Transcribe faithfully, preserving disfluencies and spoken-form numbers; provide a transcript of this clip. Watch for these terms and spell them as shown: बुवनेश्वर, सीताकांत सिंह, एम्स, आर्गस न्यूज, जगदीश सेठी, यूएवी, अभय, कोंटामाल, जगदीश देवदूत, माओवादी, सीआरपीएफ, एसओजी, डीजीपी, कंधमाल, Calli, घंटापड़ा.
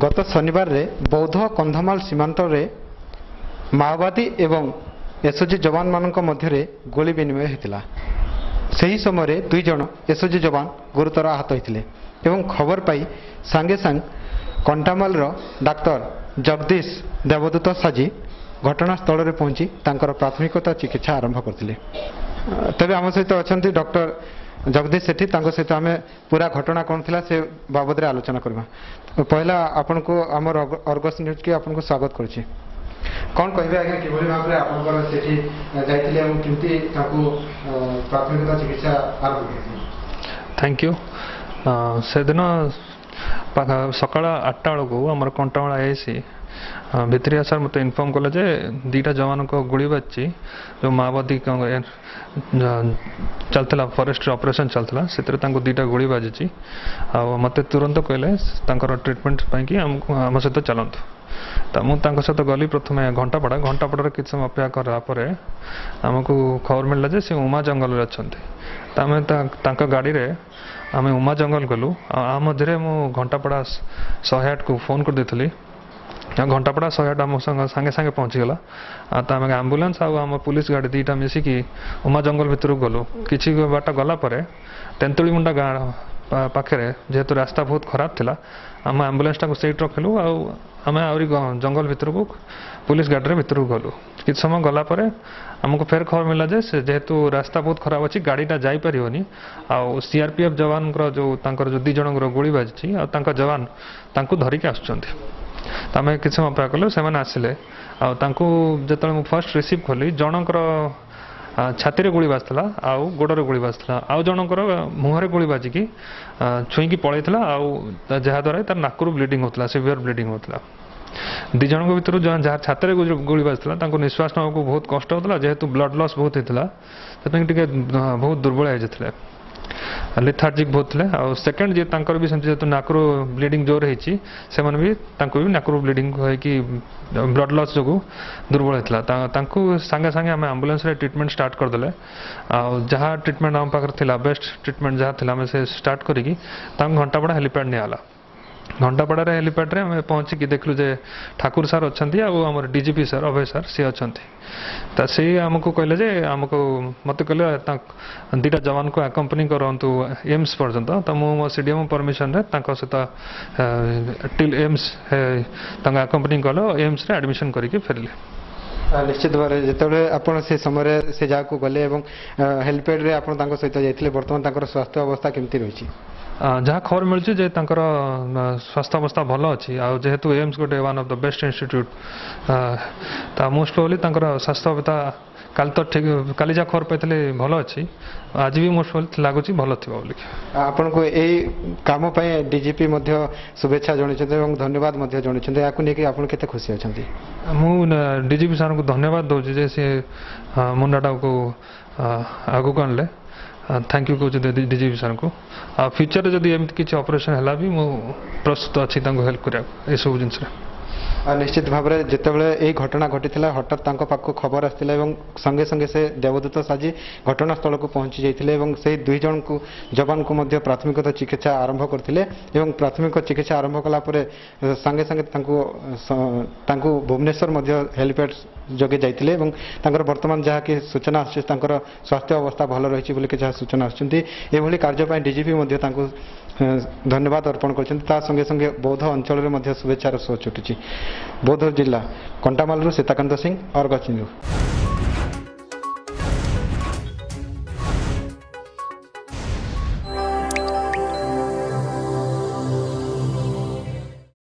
गत शनिवार रे बौद्ध कंधमाल सीमांत रे माओवादी एवं एसओजी जवान मानक मध्य गोली विनिमय होता। से ही समय दुई जन एसओजी जवान गुरुतर आहत होते। खबर पाई सांगे सांग कोंटामाल डाक्तर जगदीश देवदूत साजी घटनास्थल में पहुंची प्राथमिकता चिकित्सा आरंभ करते। तेज आम सहित अच्छा डॉक्टर जगदीश सेठी सहित आम पूरा घटना कौन थी से बाबद रे आलोचना करवा। पहला आपनको आमर आर्गस न्यूज के आपनको स्वागत करुच्ची। कौन कहे आगे किभली भाव में आप सेठी जाइथिले एवं किमती ताकू प्राथमिकता चिकित्सा आरंभ करथिले? Thank you. सेदिन सकाल आठटा बेलू आम कंटामाल आई आई सी भितरी आसार मत इनफर्म कले जे दीटा जवान को गोली बाजी जो माओवादी चलता फॉरेस्ट ऑपरेशन चलता से दीटा गोली बाजी आ मत तुरंत कहले ट्रीटमेंट पाई आम सहित चलतु। मुझे सहित गली प्रथम घंटापड़ा घंटापड़ा किसी समय अपेक्षा करापर आमको खबर मिलला जे से उमा जंगल अच्छा। आम गाड़ी में आम उमा जंगल गलु। आ मधे मु घंटापड़ा शहे आठ को फोन कर देथली। घंटापड़ा शहे आठ आम सांगे सांगे पहुँचीगला। तो आम आम्बुलांस आम पुलिस गाड़ी दुईटा मिसिकी उमा जंगल भितर गलु। कि बाट गलापर तेंतुली मुंडा गाँव पाखे जेहेतु रास्ता बहुत खराब था आम आम्बुलांसटा सैट रखलु। आ आम आहरी जंगल भितर को पुलिस गाड़ी भितर गलु। किसी समय गलापर आमको फेर खबर मिला जे से जेहेतु रास्ता बहुत खराब अच्छी गाड़ीटा जापर आउ सीआरपीएफ जवान जो जो दीज गोली बाजी आ जवान धरिकी आसमें किसी समय अपेक्षा कलु। से आसिले आंकू जो मुझे फर्स्ट रिसीव कली जनकर छाती गोली बाजला आउ गोड़ गोली बाजला आउ जनकर मुहर गोली बाजिकी छुईकी पलैला आउ जहाद्वारा तार नाकरू ब्लीडिंग होता सिवियर ब्लीडिंग होता। दिज भर जहाँ छाती गोली बाजला निश्वास नाक बहुत कष्ट होता जेहेतु ब्लड लॉस बहुत होता से बहुत दुर्बल होते लिथार्जिक बहुत थे। आ सेकेंड जी तांकर भी सेमती नाकरू ब्लीडिंग जोर होती से भी नाकरू ब्लीडिंग होगी ब्लड लॉस जो दुर्बल होता। सांगे सांगे आम एम्बुलेंस रे ट्रीटमेंट स्टार्ट करदे। जहाँ ट्रीटमेंट आम पाखे बेस्ट ट्रीटमेंट जहाँ थी आम से स्टार्ट करी घंटापड़ा हेलीपैड निला। घंटापड़ा रे हेलीपैड रे आम पहुँचिकी देखलु जे ठाकुर सार अच्छा आमर डीजीपी सार अभय सार सी अच्छा। तो सी आमको कहले जे आमको मत कहले दीटा जवान को आकंपनी करूँ एम्स पर्यंत। तो मो सीडीएम परमिशन रे तांको सहित टिल एम्स आकंपनी कल एम्स रे एडमिशन करिके फेरले। निश्चित भाव में जिते आपड़ से समय से जहाँ गले हेल्पपेड रे आपत जाते बर्तमान स्वास्थ्य अवस्था केमती रही? जहाँ खबर मिलूँ जे स्वास्थ्य अवस्था भल अच्छी आ जेहेतु एम्स गोटे one of the best institute most probably स्वास्थ्य अवस्था काल तो ठीक काली जहाँ खबर पाई भल अच्छी आज भी मोस्ट लगुच भल थी बोल आपन को यही कम डीजीपी शुभेच्छा जन धन्यवाद जन आपन के खुशी अच्छा। मुझे डीजीपी सर को धन्यवाद दूसरी जे सी मुंडाटा को आगू आनले। थैंक यू कहते डीजीपी सर को। फ्यूचर जब एमती किसी ऑपरेशन है भी मुझे प्रस्तुत अच्छी हेल्प कराया सब जिन। निश्चित भाव में जितेबाला यही घटना घटी हठात पाखक खबर आसाला संगे संगे से देवदूत साजी घटनास्थल को पहुंची जाते से दुईज को जवान को प्राथमिकता चिकित्सा आरंभ करते। प्राथमिक चिकित्सा आरंभ कलापर संगे संगे भुवनेश्वर हेलीपैड जगे जाते बर्तमान जहाँकि सूचना आसर स्वास्थ्य अवस्था भल रही सूचना आसभली कार्यपाई डीजीपी धन्यवाद अर्पण कर संगे संगे बौद्ध अंचल में शुभेच्छार सो छुटी। बौद्ध जिला कोंटामालू सीताकांत सिंह आर्गस न्यूज।